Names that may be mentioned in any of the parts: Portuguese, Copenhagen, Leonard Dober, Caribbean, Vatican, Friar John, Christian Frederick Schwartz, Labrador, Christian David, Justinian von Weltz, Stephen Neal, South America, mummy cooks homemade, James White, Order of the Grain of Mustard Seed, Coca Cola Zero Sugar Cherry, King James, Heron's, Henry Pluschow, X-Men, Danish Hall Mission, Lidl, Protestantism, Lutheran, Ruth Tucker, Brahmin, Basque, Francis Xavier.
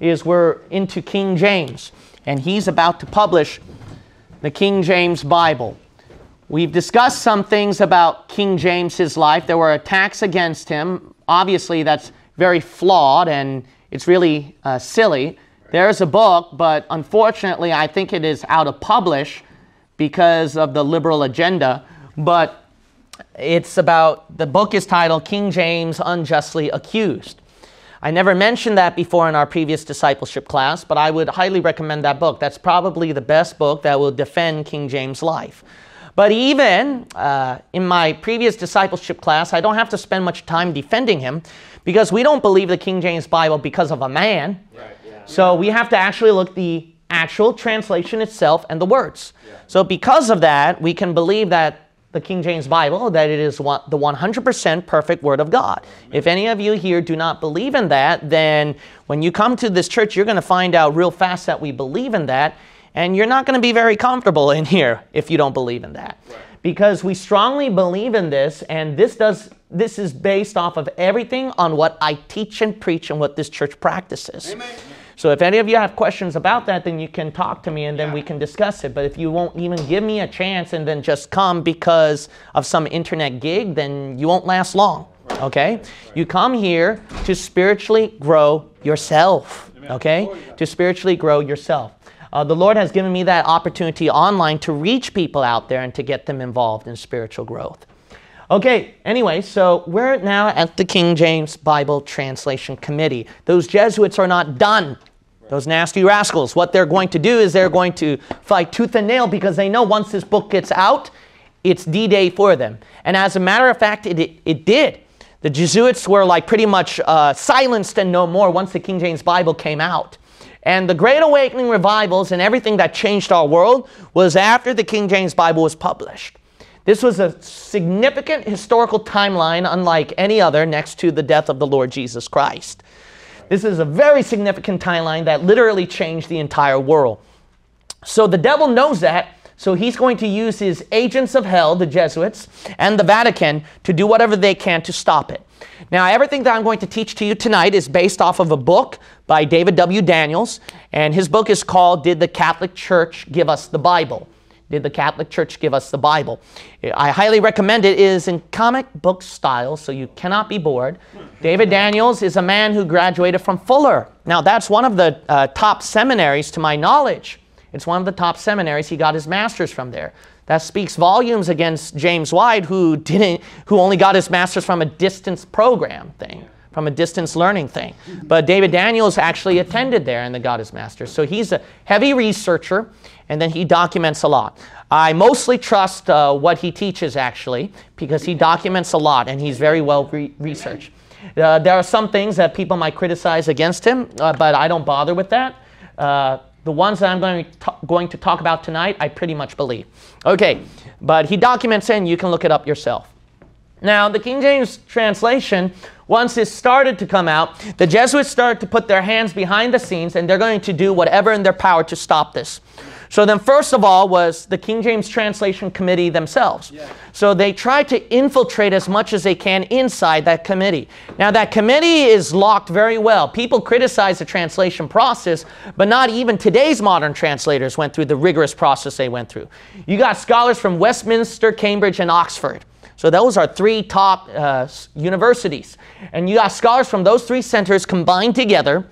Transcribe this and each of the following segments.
is we're into King James, and he's about to publish the King James Bible. We've discussed some things about King James, his life. There were attacks against him. Obviously, that's very flawed, and it's really silly. There's a book, but unfortunately, I think it is out of publish because of the liberal agenda. But it's about, the book is titled King James Unjustly Accused. I never mentioned that before in our previous discipleship class, but I would highly recommend that book. That's probably the best book that will defend King James' life. But even in my previous discipleship class, I don't have to spend much time defending him because we don't believe the King James Bible because of a man. Right, yeah. So we have to actually look at the actual translation itself and the words. Yeah. So because of that, we can believe that the King James Bible, that it is the 100% perfect Word of God. If any of you here do not believe in that, then when you come to this church, you're going to find out real fast that we believe in that, and you're not going to be very comfortable in here if you don't believe in that. Right. Because we strongly believe in this, and this is based off of everything on what I teach and preach and what this church practices. Amen. So if any of you have questions about that, then you can talk to me and then we can discuss it. But if you won't even give me a chance and then just come because of some internet gig, then you won't last long, okay? You come here to spiritually grow yourself, okay? To spiritually grow yourself. The Lord has given me that opportunity online to reach people out there and to get them involved in spiritual growth. Okay, anyway, so we're now at the King James Bible Translation Committee. Those Jesuits are not done. Those nasty rascals, what they're going to do is they're going to fight tooth and nail because they know once this book gets out, it's D-Day for them. And as a matter of fact, it did. The Jesuits were like pretty much silenced and no more once the King James Bible came out. And the Great Awakening revivals and everything that changed our world was after the King James Bible was published. This was a significant historical timeline unlike any other next to the death of the Lord Jesus Christ. This is a very significant timeline that literally changed the entire world. So the devil knows that, so he's going to use his agents of hell, the Jesuits, and the Vatican to do whatever they can to stop it. Now, everything that I'm going to teach to you tonight is based off of a book by David W. Daniels, and his book is called Did the Catholic Church Give Us the Bible? Did the Catholic Church Give Us the Bible? I highly recommend it. It is in comic book style, so you cannot be bored. David Daniels is a man who graduated from Fuller. Now, that's one of the top seminaries to my knowledge. It's one of the top seminaries. He got his master's from there. That speaks volumes against James White, who only got his master's from a distance program thing, from a distance learning thing. But David Daniels actually attended there and then got his master's. So he's a heavy researcher. And then he documents a lot. I mostly trust what he teaches, actually, because he documents a lot, and he's very well researched. There are some things that people might criticize against him, but I don't bother with that. The ones that I'm going to talk about tonight, I pretty much believe. Okay, but he documents it, and you can look it up yourself. Now, the King James translation, once it started to come out, the Jesuits started to put their hands behind the scenes, and they're going to do whatever in their power to stop this. So then first of all was the King James Translation Committee themselves. Yeah. So they try to infiltrate as much as they can inside that committee. Now that committee is locked very well. People criticize the translation process, but not even today's modern translators went through the rigorous process they went through. You got scholars from Westminster, Cambridge, and Oxford. So those are three top universities. And you got scholars from those three centers combined together.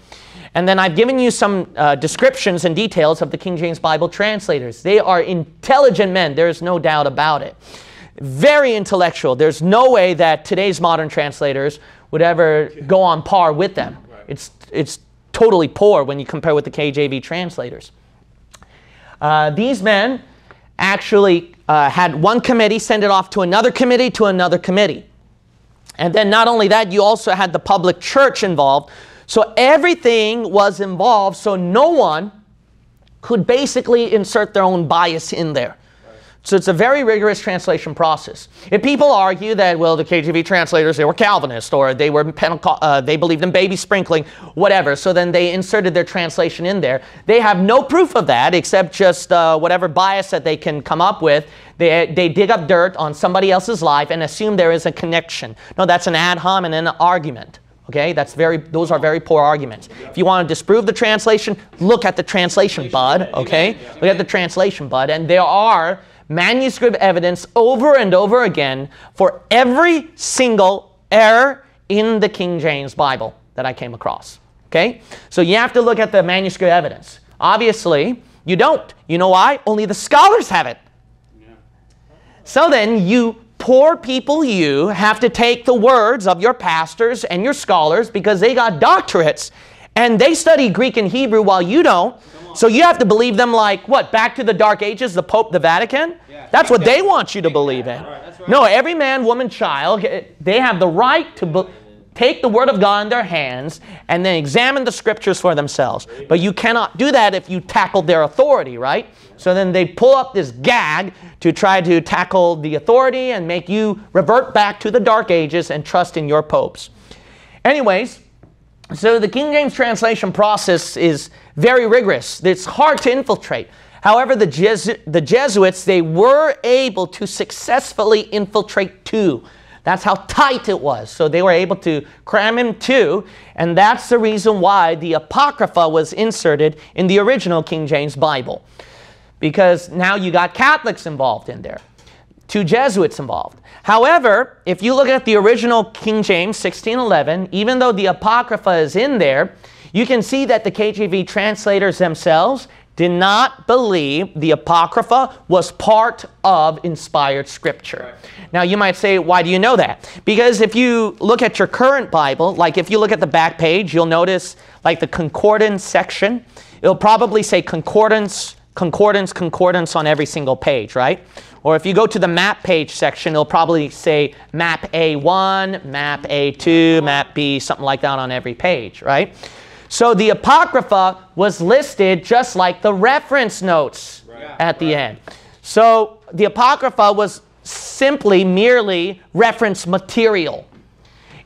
And then I've given you some descriptions and details of the King James Bible translators. They are intelligent men. There's no doubt about it. Very intellectual. There's no way that today's modern translators would ever go on par with them. It's totally poor when you compare with the KJV translators. These men actually had one committee send it off to another committee to another committee. And then not only that, you also had the public church involved. So everything was involved, so no one could basically insert their own bias in there. Right. So it's a very rigorous translation process. If people argue that, well, the KJV translators, they were Calvinist, or they were they believed in baby sprinkling, whatever, so then they inserted their translation in there. They have no proof of that except just whatever bias that they can come up with. They dig up dirt on somebody else's life and assume there is a connection. No, that's an ad hominem and an argument. Okay, that's those are very poor arguments. If you want to disprove the translation, look at the translation, bud. Okay, look at the translation, bud. And there are manuscript evidence over and over again for every single error in the King James Bible that I came across. Okay, so you have to look at the manuscript evidence. Obviously, you don't. You know why? Only the scholars have it. So then you poor people, you have to take the words of your pastors and your scholars because they got doctorates and they study Greek and Hebrew while you don't. So you have to believe them like, what, back to the Dark Ages, the Pope, the Vatican? Yeah, that's what they want you to believe in. Right. No, every man, woman, child, they have the right to take the Word of God in their hands and then examine the Scriptures for themselves. But you cannot do that if you tackle their authority, right? So then they pull up this gag to try to tackle the authority and make you revert back to the Dark Ages and trust in your popes. Anyways, so the King James translation process is very rigorous. It's hard to infiltrate. However, the Jesuits, they were able to successfully infiltrate two. That's how tight it was. So they were able to cram in two, and that's the reason why the Apocrypha was inserted in the original King James Bible. Because now you got Catholics involved in there, two Jesuits involved. However, if you look at the original King James, 1611, even though the Apocrypha is in there, you can see that the KJV translators themselves did not believe the Apocrypha was part of inspired Scripture. Right. Now, you might say, why do you know that? Because if you look at your current Bible, like if you look at the back page, you'll notice like the concordance section. It'll probably say concordance, concordance, concordance on every single page, right? Or if you go to the map page section, it'll probably say map A1, map A2, map B, something like that on every page, right? So the Apocrypha was listed just like the reference notes at the end. So the Apocrypha was simply merely reference material.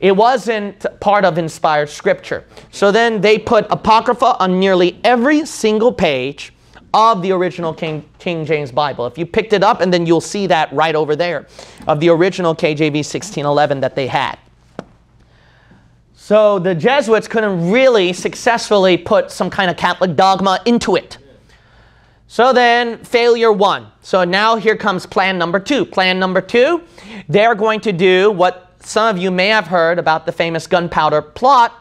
It wasn't part of inspired Scripture. So then they put Apocrypha on nearly every single page of the original King James Bible. If you picked it up, and then you'll see that right over there of the original KJV 1611 that they had. So the Jesuits couldn't really successfully put some kind of Catholic dogma into it. So then failure one. So now here comes plan number two. Plan number two, they're going to do what some of you may have heard about the famous gunpowder plot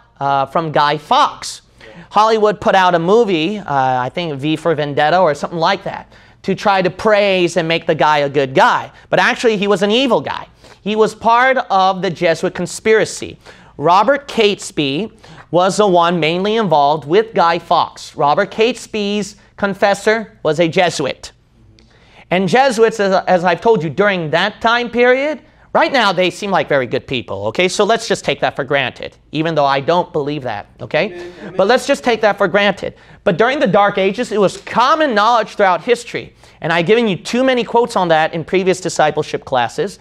from Guy Fawkes. Hollywood put out a movie, I think V for Vendetta or something like that, to try to praise and make the guy a good guy. But actually he was an evil guy. He was part of the Jesuit conspiracy. Robert Catesby was the one mainly involved with Guy Fawkes. Robert Catesby's confessor was a Jesuit. And Jesuits, as I've told you, during that time period, right now they seem like very good people, okay? So let's just take that for granted, even though I don't believe that, okay? Amen. But let's just take that for granted. But during the Dark Ages, it was common knowledge throughout history, and I've given you too many quotes on that in previous discipleship classes,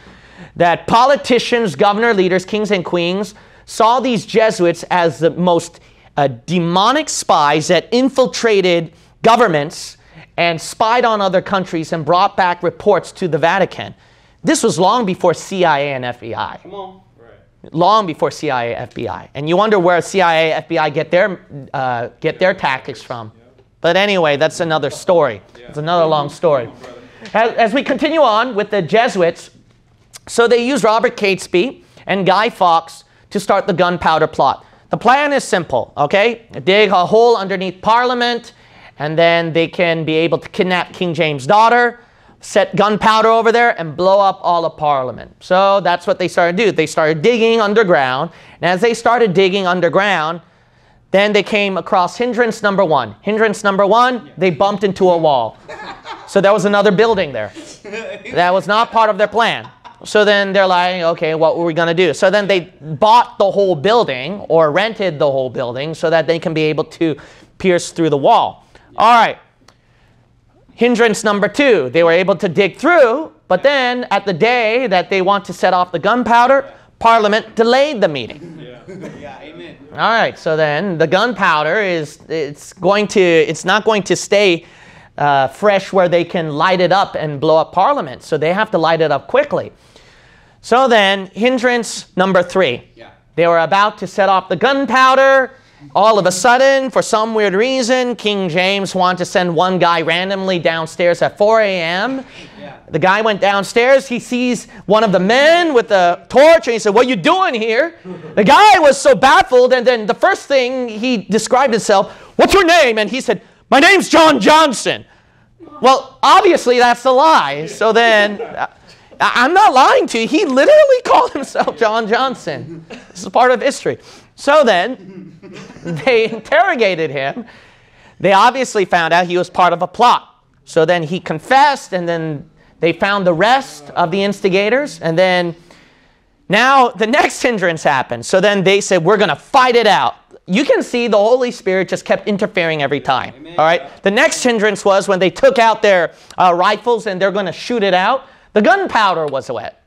that politicians, governor, leaders, kings and queens, saw these Jesuits as the most demonic spies that infiltrated governments and spied on other countries and brought back reports to the Vatican. This was long before CIA and FBI. Come on. Right. Long before CIA, FBI. And you wonder where CIA, FBI get their tactics from. Yep. But anyway, that's another story. Yeah. It's another long story. Come on, brother. As we continue on with the Jesuits, so they used Robert Catesby and Guy Fawkes to start the gunpowder plot. The plan is simple, okay? Dig a hole underneath Parliament, and then they can be able to kidnap King James' daughter, set gunpowder over there, and blow up all of Parliament. So that's what they started to do. They started digging underground, and as they started digging underground, then they came across hindrance number one. Hindrance number one, they bumped into a wall. So there was another building there. That was not part of their plan. So then they're like, okay, what were we going to do? So then they bought the whole building or rented the whole building so that they can be able to pierce through the wall. Yeah. All right. Hindrance number two. They were able to dig through, but then at the day that they want to set off the gunpowder, Parliament delayed the meeting. Yeah. Yeah, amen. All right. So then the gunpowder it's not going to stay fresh where they can light it up and blow up Parliament. So they have to light it up quickly. So then hindrance number three. Yeah. They were about to set off the gunpowder. All of a sudden, for some weird reason, King James wanted to send one guy randomly downstairs at 4 a.m. Yeah. The guy went downstairs. He sees one of the men with the torch, and he said, "What are you doing here?" The guy was so baffled, and then the first thing he described himself, "What's your name?" And he said, "My name's John Johnson." Well, obviously that's a lie. So then, I'm not lying to you. He literally called himself John Johnson. This is part of history. So then, they interrogated him. They obviously found out he was part of a plot. So then he confessed, and then they found the rest of the instigators. And then now the next hindrance happened. So then they said, "We're going to fight it out." You can see the Holy Spirit just kept interfering every time. Amen. All right. The next hindrance was when they took out their rifles and they're going to shoot it out. The gunpowder was wet.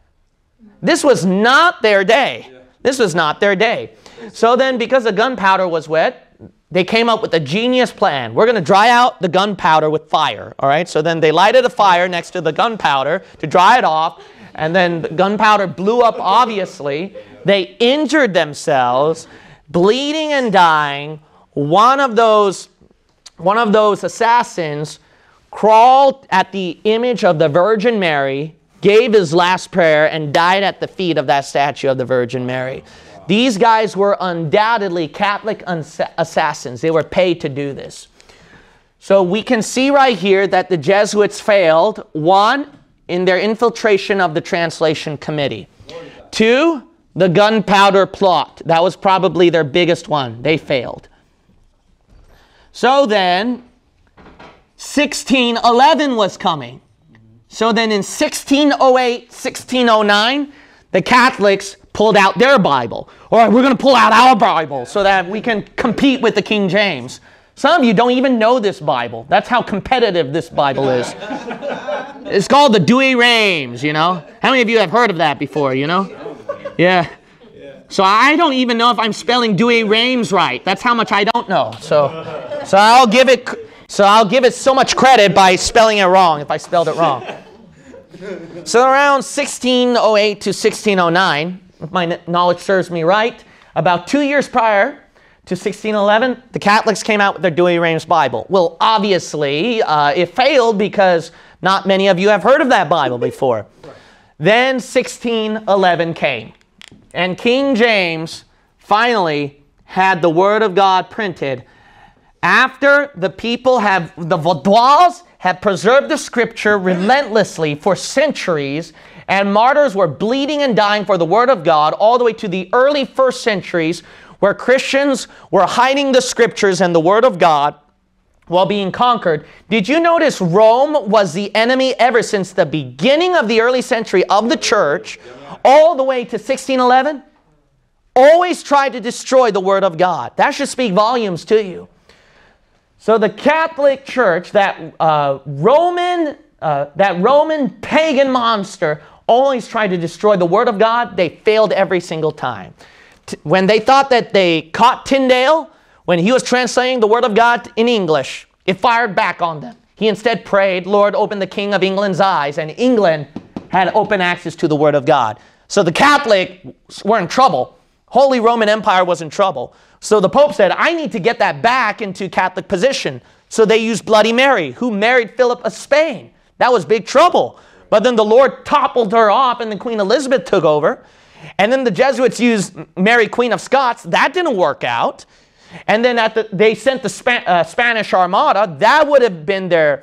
This was not their day. Yeah. This was not their day. So then, because the gunpowder was wet, they came up with a genius plan. We're going to dry out the gunpowder with fire. All right. So then they lighted a fire next to the gunpowder to dry it off. And then the gunpowder blew up, obviously. They injured themselves, bleeding and dying. One of those assassins crawled at the image of the Virgin Mary, gave his last prayer, and died at the feet of that statue of the Virgin Mary. These guys were undoubtedly Catholic assassins. They were paid to do this. So we can see right here that the Jesuits failed. One, in their infiltration of the translation committee. Two, the gunpowder plot. That was probably their biggest one. They failed. So then, 1611 was coming. So then in 1608, 1609, the Catholics pulled out their Bible. All right, we're going to pull out our Bible so that we can compete with the King James. Some of you don't even know this Bible. That's how competitive this Bible is. It's called the Douay-Rheims, you know. How many of you have heard of that before, you know? Yeah. So I don't even know if I'm spelling Douay-Rheims right. That's how much I don't know. So I'll give it so much credit by spelling it wrong if I spelled it wrong. So around 1608 to 1609, if my knowledge serves me right, about 2 years prior to 1611, the Catholics came out with their Douay-Rheims Bible. Well, obviously, it failed because not many of you have heard of that Bible before. Right. Then 1611 came, and King James finally had the Word of God printed after the people have, the Vaudois had preserved the Scripture relentlessly for centuries, and martyrs were bleeding and dying for the Word of God all the way to the early first centuries, where Christians were hiding the Scriptures and the Word of God while being conquered. Did you notice Rome was the enemy ever since the beginning of the early century of the church, all the way to 1611? Always tried to destroy the Word of God. That should speak volumes to you. So the Catholic Church, that Roman pagan monster, always tried to destroy the Word of God. They failed every single time. When they thought that they caught Tyndale, when he was translating the Word of God in English, it fired back on them. He instead prayed, "Lord, open the King of England's eyes," and England had open access to the Word of God. So the Catholics were in trouble. Holy Roman Empire was in trouble. So the Pope said, "I need to get that back into Catholic position." So they used Bloody Mary, who married Philip of Spain. That was big trouble. But then the Lord toppled her off, and then Queen Elizabeth took over. And then the Jesuits used Mary, Queen of Scots. That didn't work out. And then they sent the Spanish Armada. That would have been their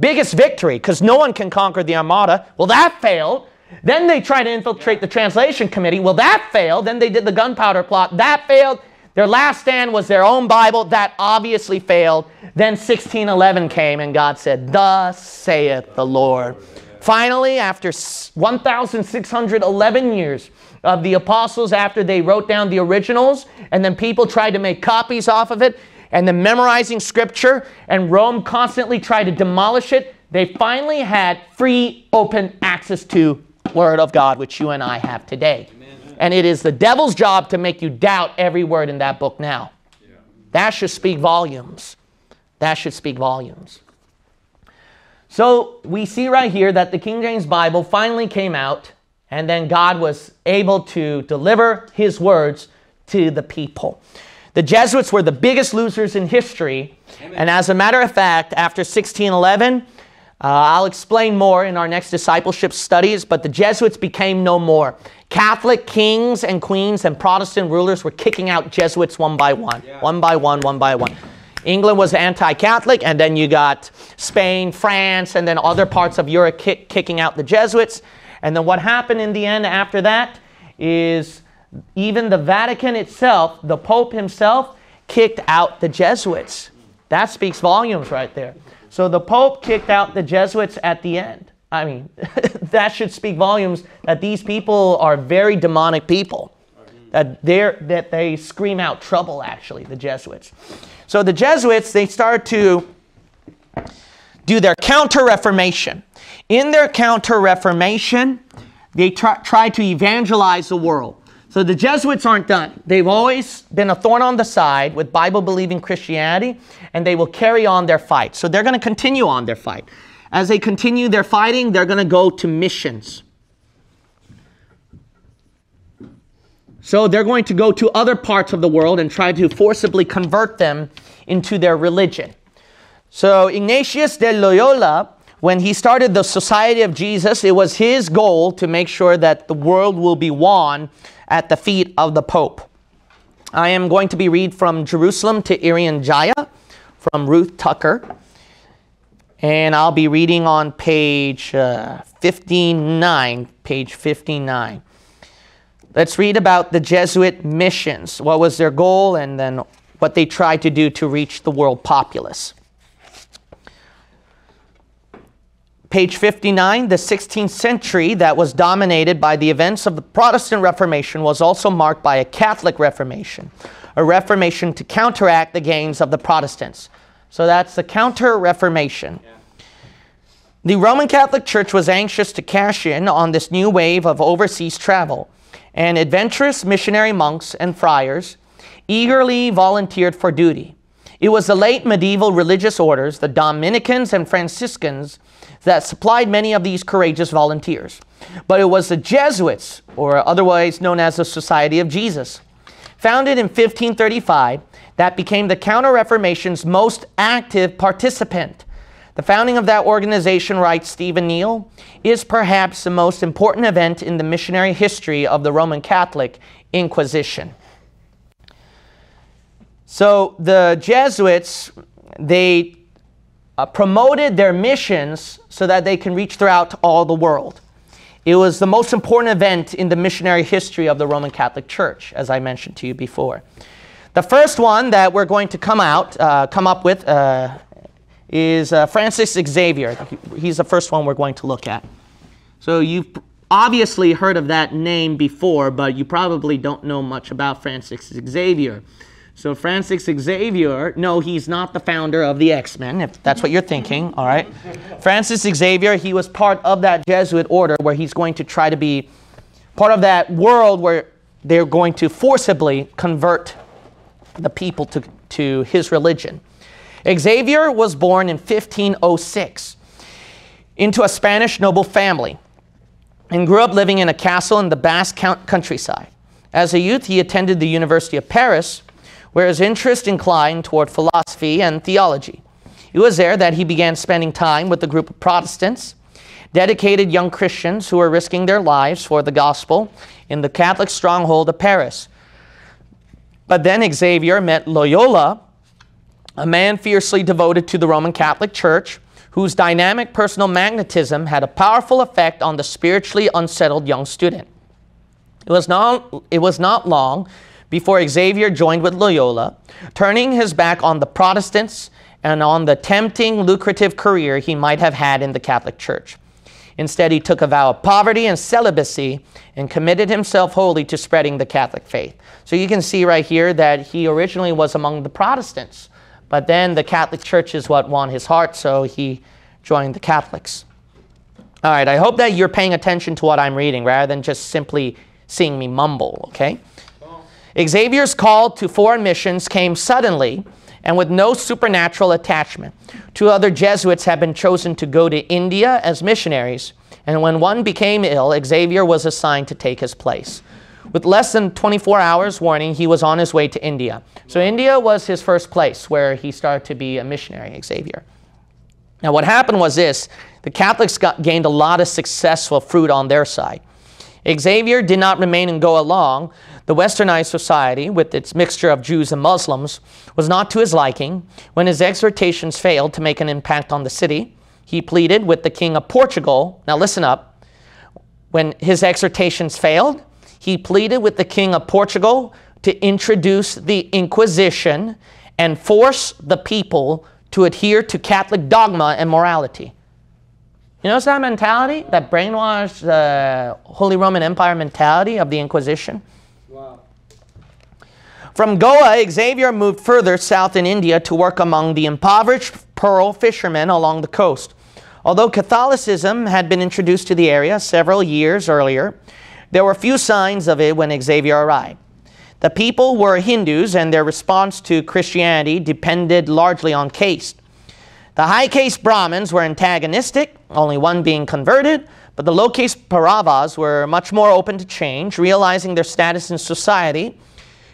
biggest victory, because no one can conquer the Armada. Well, that failed. Then they tried to infiltrate the translation committee. Well, that failed. Then they did the gunpowder plot. That failed. Their last stand was their own Bible. That obviously failed. Then 1611 came, and God said, "Thus saith the Lord." Finally, after 1,611 years of the apostles, after they wrote down the originals, and then people tried to make copies off of it, and then memorizing Scripture, and Rome constantly tried to demolish it, they finally had free, open access to Word of God, which you and I have today. Amen. And it is the devil's job to make you doubt every word in that book now. Yeah. That should speak volumes. That should speak volumes. So we see right here that the King James Bible finally came out, and then God was able to deliver his words to the people. The Jesuits were the biggest losers in history. Amen. And as a matter of fact, after 1611, I'll explain more in our next discipleship studies, but the Jesuits became no more. Catholic kings and queens and Protestant rulers were kicking out Jesuits one by one, yeah. England was anti-Catholic, and then you got Spain, France, and then other parts of Europe kicking out the Jesuits. And then what happened in the end after that is even the Vatican itself, the Pope himself, kicked out the Jesuits. That speaks volumes right there. So the Pope kicked out the Jesuits at the end. I mean, that should speak volumes that these people are very demonic people, that they scream out trouble, actually, the Jesuits. So the Jesuits, they start to do their Counter-Reformation. In their Counter-Reformation, they try to evangelize the world. So the Jesuits aren't done. They've always been a thorn on the side with Bible-believing Christianity, and they will carry on their fight. So they're going to continue on their fight. As they continue their fighting, they're going to go to missions. So they're going to go to other parts of the world and try to forcibly convert them into their religion. So Ignatius de Loyola, when he started the Society of Jesus, it was his goal to make sure that the world will be won at the feet of the Pope. I am going to be read from Jerusalem to Irian Jaya from Ruth Tucker. And I'll be reading on page 59, page 59. Let's read about the Jesuit missions. What was their goal and then what they tried to do to reach the world populace. Page 59, the 16th century that was dominated by the events of the Protestant Reformation was also marked by a Catholic Reformation, a Reformation to counteract the gains of the Protestants. So that's the Counter-Reformation. Yeah. The Roman Catholic Church was anxious to cash in on this new wave of overseas travel, and adventurous missionary monks and friars eagerly volunteered for duty. It was the late medieval religious orders, the Dominicans and Franciscans, that supplied many of these courageous volunteers. But it was the Jesuits, or otherwise known as the Society of Jesus, founded in 1535, that became the Counter-Reformation's most active participant. The founding of that organization, writes Stephen Neal, is perhaps the most important event in the missionary history of the Roman Catholic Inquisition. So the Jesuits, they promoted their missions so that they can reach throughout all the world. It was the most important event in the missionary history of the Roman Catholic Church, as I mentioned to you before. The first one that we're going to come up with is Francis Xavier. He's the first one we're going to look at. So you've obviously heard of that name before, but you probably don't know much about Francis Xavier. So Francis Xavier, no, he's not the founder of the X-Men, if that's what you're thinking, all right? Francis Xavier, he was part of that Jesuit order where he's going to try to be part of that world where they're going to forcibly convert the people to his religion. Xavier was born in 1506 into a Spanish noble family and grew up living in a castle in the Basque countryside. As a youth, he attended the University of Paris, where his interest inclined toward philosophy and theology. It was there that he began spending time with a group of Protestants, dedicated young Christians who were risking their lives for the gospel in the Catholic stronghold of Paris. But then Xavier met Loyola, a man fiercely devoted to the Roman Catholic Church, whose dynamic personal magnetism had a powerful effect on the spiritually unsettled young student. It was not long before Xavier joined with Loyola, turning his back on the Protestants and on the tempting, lucrative career he might have had in the Catholic Church. Instead, he took a vow of poverty and celibacy and committed himself wholly to spreading the Catholic faith. So you can see right here that he originally was among the Protestants, but then the Catholic Church is what won his heart, so he joined the Catholics. All right, I hope that you're paying attention to what I'm reading rather than just simply seeing me mumble, okay? Xavier's call to foreign missions came suddenly and with no supernatural attachment. Two other Jesuits had been chosen to go to India as missionaries, and when one became ill, Xavier was assigned to take his place. With less than 24 hours warning, he was on his way to India. So India was his first place where he started to be a missionary, Xavier. Now what happened was this, the Catholics gained a lot of successful fruit on their side. Xavier did not remain and go along. The Westernized society, with its mixture of Jews and Muslims, was not to his liking. When his exhortations failed to make an impact on the city, he pleaded with the king of Portugal. Now listen up. When his exhortations failed, he pleaded with the king of Portugal to introduce the Inquisition and force the people to adhere to Catholic dogma and morality. You notice that mentality, that brainwashed Holy Roman Empire mentality of the Inquisition? Wow. From Goa, Xavier moved further south in India to work among the impoverished pearl fishermen along the coast. Although Catholicism had been introduced to the area several years earlier, there were few signs of it when Xavier arrived. The people were Hindus, and their response to Christianity depended largely on caste. The high caste Brahmins were antagonistic, only one being converted, but the low caste Paravas were much more open to change, realizing their status in society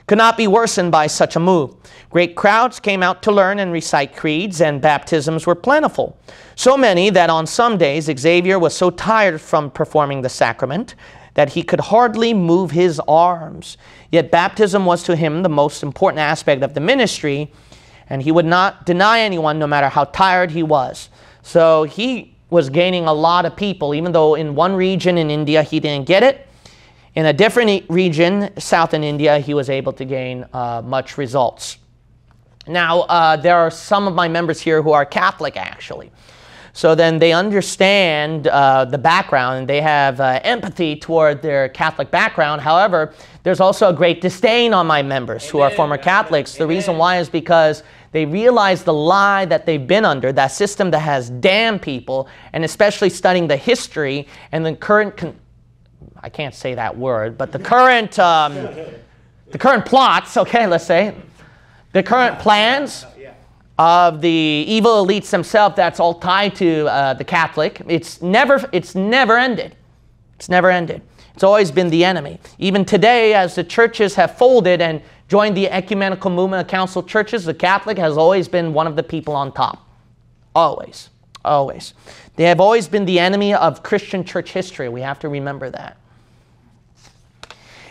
could not be worsened by such a move. Great crowds came out to learn and recite creeds, and baptisms were plentiful. So many that on some days Xavier was so tired from performing the sacrament that he could hardly move his arms. Yet baptism was to him the most important aspect of the ministry, and he would not deny anyone, no matter how tired he was. So he was gaining a lot of people, even though in one region in India he didn't get it. In a different region, south in India, he was able to gain much results. Now, there are some of my members here who are Catholic, actually. So then they understand the background, and they have empathy toward their Catholic background. However, there's also a great disdain on my members who are former Catholics. The reason why is because they realize the lie that they've been under, that system that has damned people, and especially studying the history and the current, I can't say that word, but the current plots, okay, let's say, the current plans of the evil elites themselves, that's all tied to the Catholic. It's never ended. It's never ended. It's always been the enemy. Even today, as the churches have folded and joined the ecumenical movement of council churches, the Catholic has always been one of the people on top. Always. Always. They have always been the enemy of Christian church history. We have to remember that.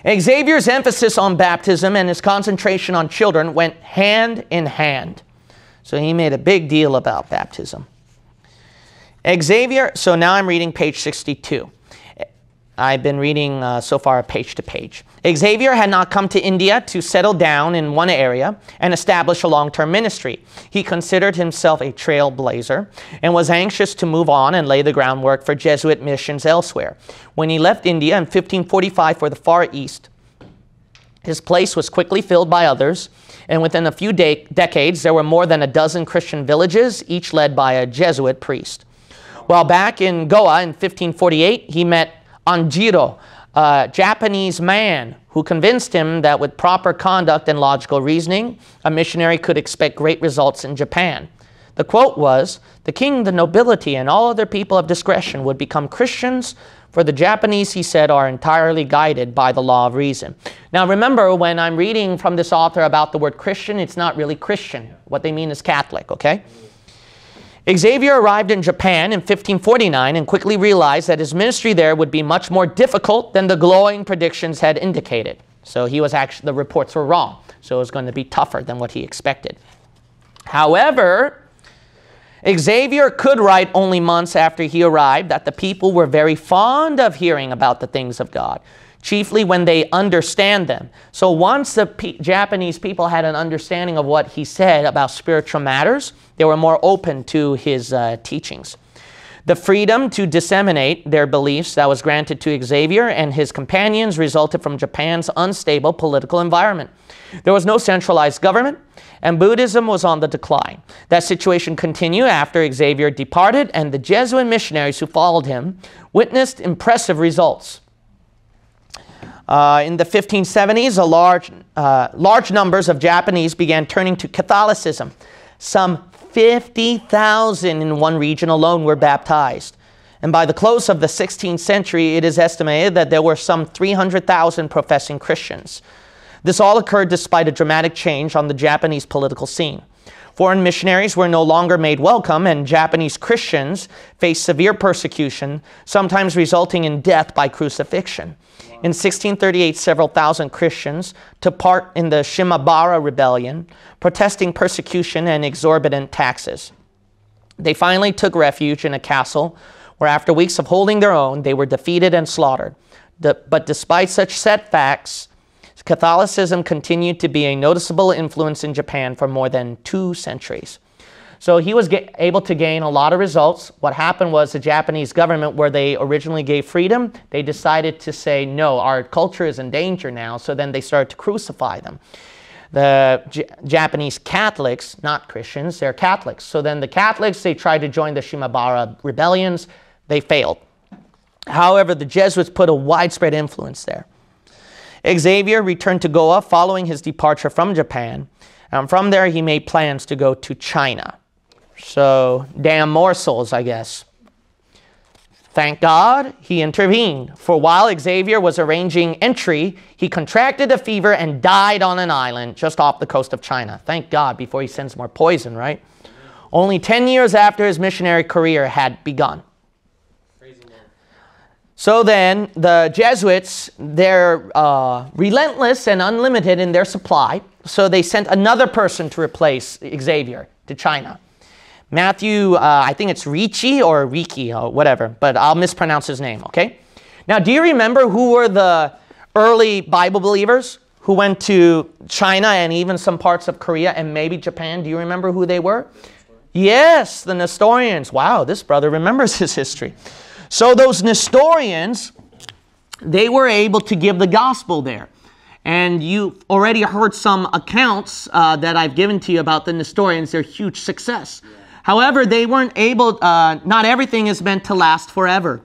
Xavier's emphasis on baptism and his concentration on children went hand in hand. So he made a big deal about baptism. Xavier, so now I'm reading page 62. I've been reading so far page to page. Xavier had not come to India to settle down in one area and establish a long-term ministry. He considered himself a trailblazer and was anxious to move on and lay the groundwork for Jesuit missions elsewhere. When he left India in 1545 for the Far East, his place was quickly filled by others, and within a few decades, there were more than a dozen Christian villages, each led by a Jesuit priest. While back in Goa in 1548, he met Anjiro, a Japanese man who convinced him that with proper conduct and logical reasoning, a missionary could expect great results in Japan. The quote was, "The king, the nobility, and all other people of discretion would become Christians, for the Japanese," he said, "are entirely guided by the law of reason." Now remember, when I'm reading from this author about the word Christian, it's not really Christian. What they mean is Catholic, okay? Xavier arrived in Japan in 1549 and quickly realized that his ministry there would be much more difficult than the glowing predictions had indicated. So he was actually, the reports were wrong. So it was going to be tougher than what he expected. However, Xavier could write only months after he arrived that the people were very fond of hearing about the things of God, chiefly when they understand them. So once the Japanese people had an understanding of what he said about spiritual matters, they were more open to his teachings. The freedom to disseminate their beliefs that was granted to Xavier and his companions resulted from Japan's unstable political environment. There was no centralized government, and Buddhism was on the decline. That situation continued after Xavier departed, and the Jesuit missionaries who followed him witnessed impressive results. In the 1570s, large numbers of Japanese began turning to Catholicism. Some 50,000 in one region alone were baptized. and by the close of the 16th century, it is estimated that there were some 300,000 professing Christians. This all occurred despite a dramatic change on the Japanese political scene. Foreign missionaries were no longer made welcome, and Japanese Christians faced severe persecution, sometimes resulting in death by crucifixion. In 1638, several thousand Christians took part in the Shimabara Rebellion, protesting persecution and exorbitant taxes. They finally took refuge in a castle, where after weeks of holding their own, they were defeated and slaughtered. But despite such setbacks, Catholicism continued to be a noticeable influence in Japan for more than 2 centuries. So he was able to gain a lot of results. What happened was the Japanese government, where they originally gave freedom, they decided to say, no, our culture is in danger now, so then they started to crucify them. The Japanese Catholics, not Christians, they're Catholics. So then the Catholics, they tried to join the Shimabara rebellions. They failed. However, the Jesuits put a widespread influence there. Xavier returned to Goa following his departure from Japan, and from there he made plans to go to China. So, damn morsels, I guess. Thank God he intervened, for while Xavier was arranging entry, he contracted a fever and died on an island just off the coast of China. Thank God, before he sends more poison, right? Only 10 years after his missionary career had begun. So then, the Jesuits, they're relentless and unlimited in their supply, so they sent another person to replace Xavier to China. Matthew, I think it's Ricci or Ricci or whatever, but I'll mispronounce his name, okay? Now, do you remember who were the early Bible believers who went to China and even some parts of Korea and maybe Japan? Do you remember who they were? Yes, the Nestorians. Wow, this brother remembers his history. So those Nestorians, they were able to give the gospel there. And you've already heard some accounts that I've given to you about the Nestorians, their huge success. However, they weren't able, not everything is meant to last forever.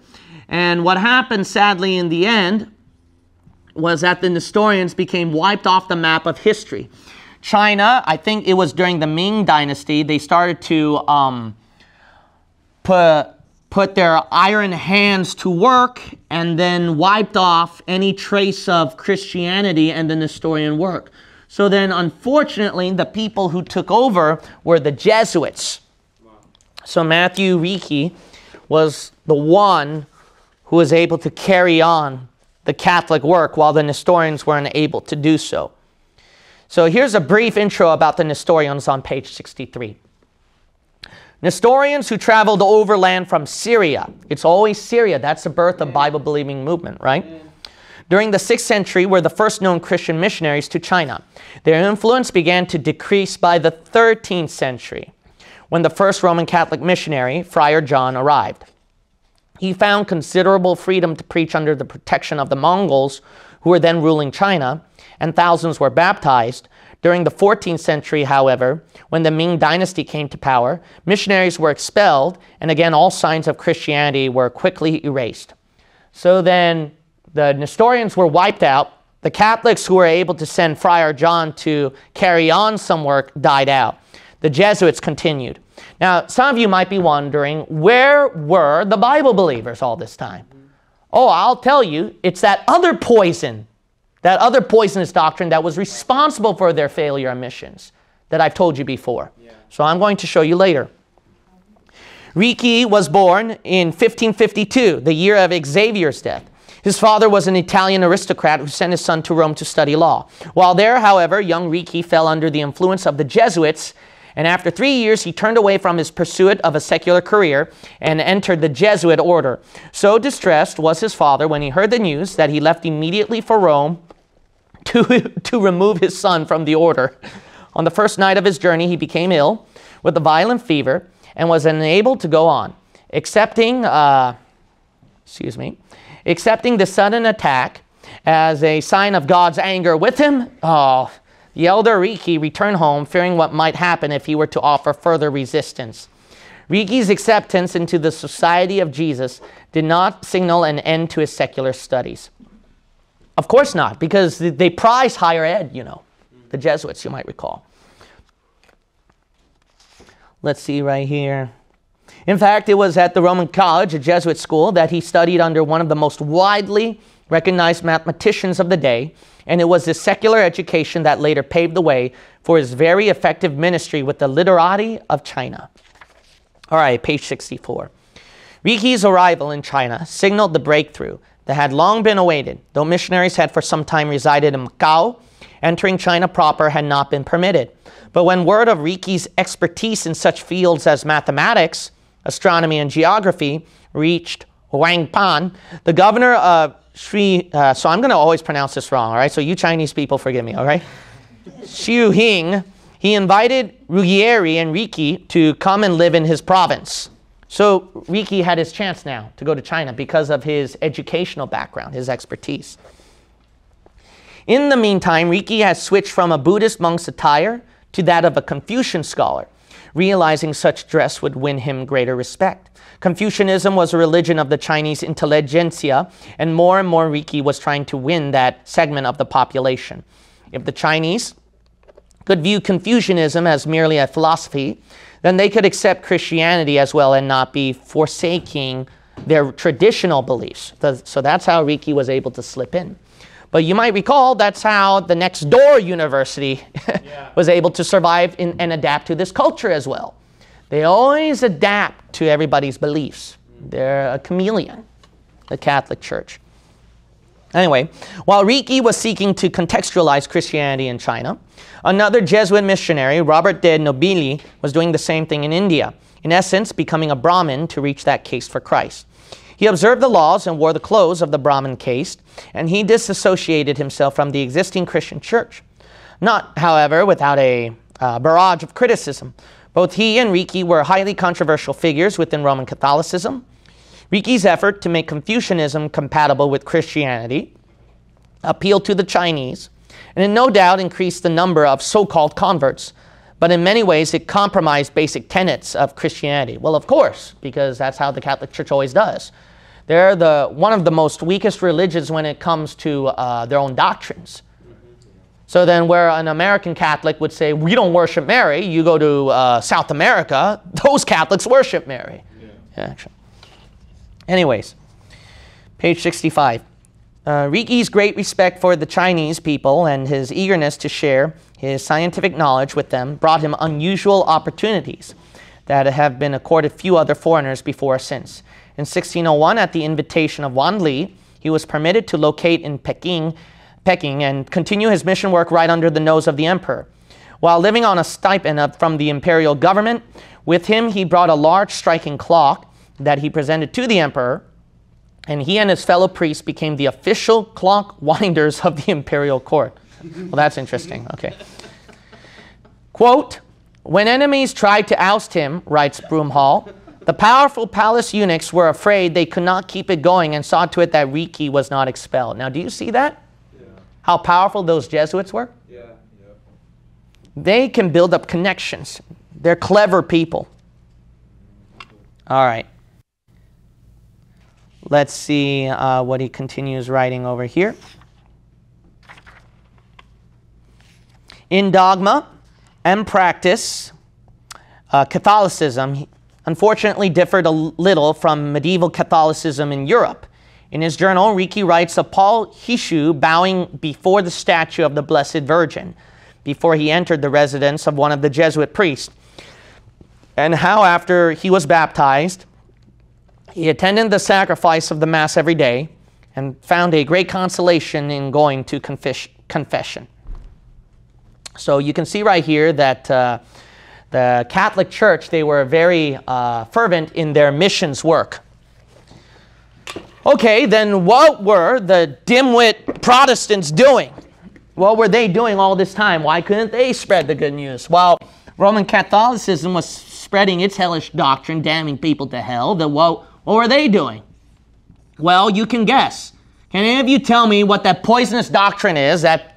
And what happened, sadly, in the end, was that the Nestorians became wiped off the map of history. China, I think it was during the Ming Dynasty, they started to put their iron hands to work and then wiped off any trace of Christianity and the Nestorian work. So then, unfortunately, the people who took over were the Jesuits. Wow. So Matthew Ricci was the one who was able to carry on the Catholic work while the Nestorians were unable to do so. So here's a brief intro about the Nestorians on page 63. Nestorians who traveled overland from Syria. It's always Syria. That's the birth of Bible-believing movement, right? Yeah. During the 6th century were the first known Christian missionaries to China. Their influence began to decrease by the 13th century, when the first Roman Catholic missionary, Friar John, arrived. He found considerable freedom to preach under the protection of the Mongols, who were then ruling China, and thousands were baptized. During the 14th century, however, when the Ming Dynasty came to power, missionaries were expelled, and again, all signs of Christianity were quickly erased. So then, the Nestorians were wiped out. The Catholics who were able to send Friar John to carry on some work died out. The Jesuits continued. Now, some of you might be wondering, where were the Bible believers all this time? Oh, I'll tell you, it's that other poison. That other poisonous doctrine that was responsible for their failure on missions that I've told you before. Yeah. So I'm going to show you later. Ricci was born in 1552, the year of Xavier's death. His father was an Italian aristocrat who sent his son to Rome to study law. While there, however, young Ricci fell under the influence of the Jesuits, and after 3 years, he turned away from his pursuit of a secular career and entered the Jesuit order. So distressed was his father when he heard the news that he left immediately for Rome to remove his son from the order. On the first night of his journey, he became ill with a violent fever and was unable to go on. Accepting the sudden attack as a sign of God's anger with him, the elder Ricci returned home, fearing what might happen if he were to offer further resistance. Ricci's acceptance into the Society of Jesus did not signal an end to his secular studies. Of course not, because they prize higher ed, you know. The Jesuits, you might recall. Let's see right here. In fact, it was at the Roman College, a Jesuit school, that he studied under one of the most widely recognized mathematicians of the day, and it was this secular education that later paved the way for his very effective ministry with the literati of China. All right, page 64. Ricci's arrival in China signaled the breakthrough that had long been awaited, though missionaries had for some time resided in Macau. Entering China proper had not been permitted. But when word of Ricci's expertise in such fields as mathematics, astronomy, and geography reached Wangpan, the governor of so I'm going to always pronounce this wrong, all right? So you Chinese people, forgive me, all right? Xiu Hing, he invited Ruggieri and Ricci to come and live in his province. So Ricci had his chance now to go to China because of his educational background, his expertise. In the meantime, Ricci has switched from a Buddhist monk's attire to that of a Confucian scholar, realizing such dress would win him greater respect. Confucianism was a religion of the Chinese intelligentsia, and more Ricci was trying to win that segment of the population. If the Chinese could view Confucianism as merely a philosophy, then they could accept Christianity as well and not be forsaking their traditional beliefs. So that's how Ricci was able to slip in. But you might recall that's how the next door university was able to survive and adapt to this culture as well. They always adapt to everybody's beliefs. They're a chameleon, the Catholic Church. Anyway, while Ricci was seeking to contextualize Christianity in China, another Jesuit missionary, Robert de Nobili, was doing the same thing in India, in essence becoming a Brahmin to reach that case for Christ. He observed the laws and wore the clothes of the Brahmin caste, and he disassociated himself from the existing Christian church. Not, however, without a barrage of criticism. Both he and Ricci were highly controversial figures within Roman Catholicism. Ricci's effort to make Confucianism compatible with Christianity appealed to the Chinese, and it no doubt increased the number of so-called converts, but in many ways it compromised basic tenets of Christianity. Well, of course, because that's how the Catholic Church always does. They're one of the most weakest religions when it comes to their own doctrines. So then where an American Catholic would say, we don't worship Mary, you go to South America, those Catholics worship Mary. Yeah. Anyways, page 65. Ricci's great respect for the Chinese people and his eagerness to share his scientific knowledge with them brought him unusual opportunities that have been accorded few other foreigners before or since. In 1601, at the invitation of Wan Li, he was permitted to locate in Peking and continue his mission work right under the nose of the emperor. While living on a stipend from the imperial government, with him he brought a large striking clock that he presented to the emperor, and he and his fellow priests became the official clock winders of the imperial court. Well, that's interesting. Okay. Quote, when enemies tried to oust him, writes Broomhall, the powerful palace eunuchs were afraid they could not keep it going and saw to it that Ricci was not expelled. Now, do you see that? Yeah. How powerful those Jesuits were? Yeah. Yeah. They can build up connections. They're clever people. All right. Let's see what he continues writing over here. In dogma and practice, Catholicism unfortunately differed a little from medieval Catholicism in Europe. In his journal, Ricci writes of Paul Hishu bowing before the statue of the Blessed Virgin before he entered the residence of one of the Jesuit priests, and how after he was baptized, he attended the sacrifice of the Mass every day and found a great consolation in going to confession. So you can see right here that the Catholic Church, they were very fervent in their missions work. Okay, then what were the dimwit Protestants doing? What were they doing all this time? Why couldn't they spread the good news? While Roman Catholicism was spreading its hellish doctrine, damning people to hell, then what were they doing? Well, you can guess. Can any of you tell me what that poisonous doctrine is that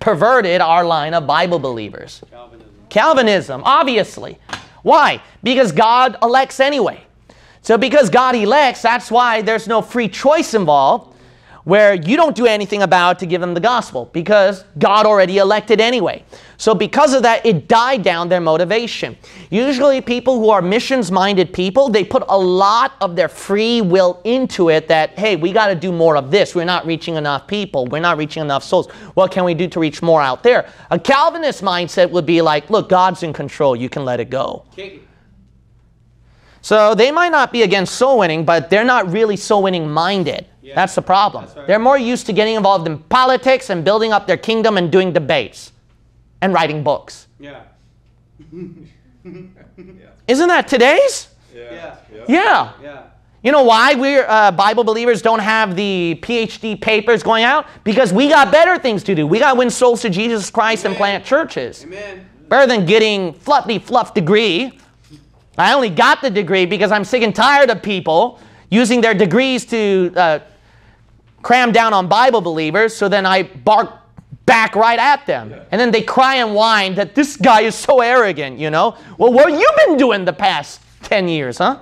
perverted our line of Bible believers? Calvinism, obviously. Why? Because God elects anyway. So because God elects, that's why there's no free choice involved, where you don't do anything about to give them the gospel, because God already elected anyway. So because of that, it died down their motivation. Usually people who are missions-minded people, they put a lot of their free will into it that, hey, we got to do more of this. We're not reaching enough people. We're not reaching enough souls. What can we do to reach more out there? A Calvinist mindset would be like, look, God's in control. You can let it go. So they might not be against soul winning, but they're not really soul winning minded. Yeah. That's the problem. That's right. They're more used to getting involved in politics and building up their kingdom and doing debates and writing books. Yeah. Isn't that today's? Yeah. Yeah. Yeah. Yeah. You know why we're Bible believers don't have the PhD papers going out? Because we got better things to do. We got to win souls to Jesus Christ. Amen. And plant churches. Amen. Rather than getting fluffy fluff degree. I only got the degree because I'm sick and tired of people using their degrees to cram down on Bible believers, so then I bark back right at them. Yeah. And then they cry and whine that this guy is so arrogant, you know. Well, what have you been doing the past 10 years, huh?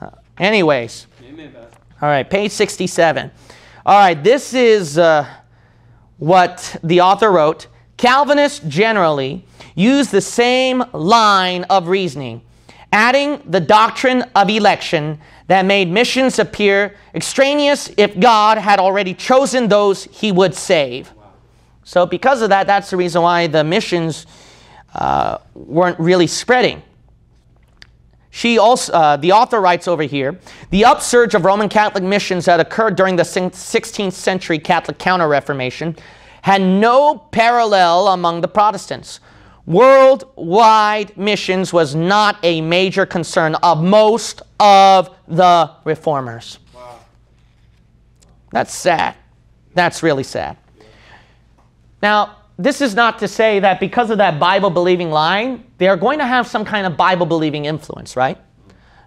Right. Anyways. Amen, Pastor. All right, page 67. All right, this is what the author wrote. Calvinists generally use the same line of reasoning, adding the doctrine of election that made missions appear extraneous if God had already chosen those he would save. Wow. So because of that, that's the reason why the missions weren't really spreading. She also, the author writes over here, the upsurge of Roman Catholic missions that occurred during the 16th century Catholic Counter-Reformation had no parallel among the Protestants. Worldwide missions was not a major concern of most of the reformers. Wow. That's sad. That's really sad. Now, this is not to say that because of that Bible-believing line, they are going to have some kind of Bible-believing influence, right?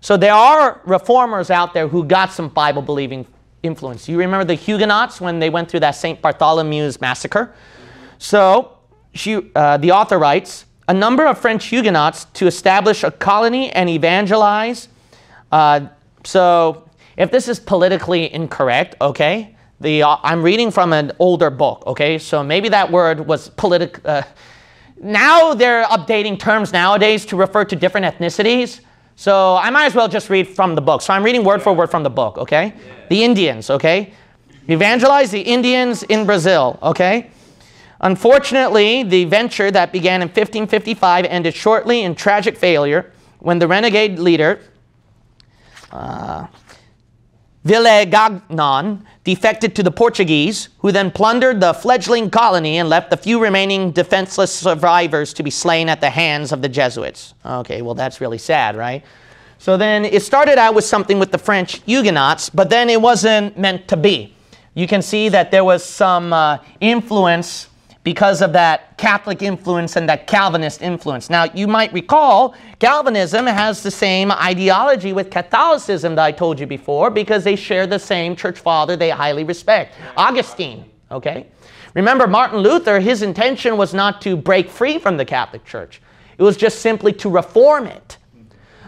So there are reformers out there who got some Bible-believing influence. You remember the Huguenots when they went through that St. Bartholomew's massacre? So she, the author writes, a number of French Huguenots to establish a colony and evangelize. So if this is politically incorrect, okay, I'm reading from an older book, okay, so maybe that word was political. Now they're updating terms nowadays to refer to different ethnicities. So I might as well just read from the book. So I'm reading word for word from the book, okay? Yeah. The Indians, okay? Evangelize the Indians in Brazil, okay? Unfortunately, the venture that began in 1555 ended shortly in tragic failure when the renegade leader, Villegagnon, defected to the Portuguese, who then plundered the fledgling colony and left the few remaining defenseless survivors to be slain at the hands of the Jesuits. Okay, well, that's really sad, right? So then it started out with something with the French Huguenots, but then it wasn't meant to be. You can see that there was some influence because of that Catholic influence and that Calvinist influence. Now, you might recall, Calvinism has the same ideology with Catholicism that I told you before because they share the same church father they highly respect, Augustine, okay? Remember, Martin Luther, his intention was not to break free from the Catholic Church. It was just simply to reform it.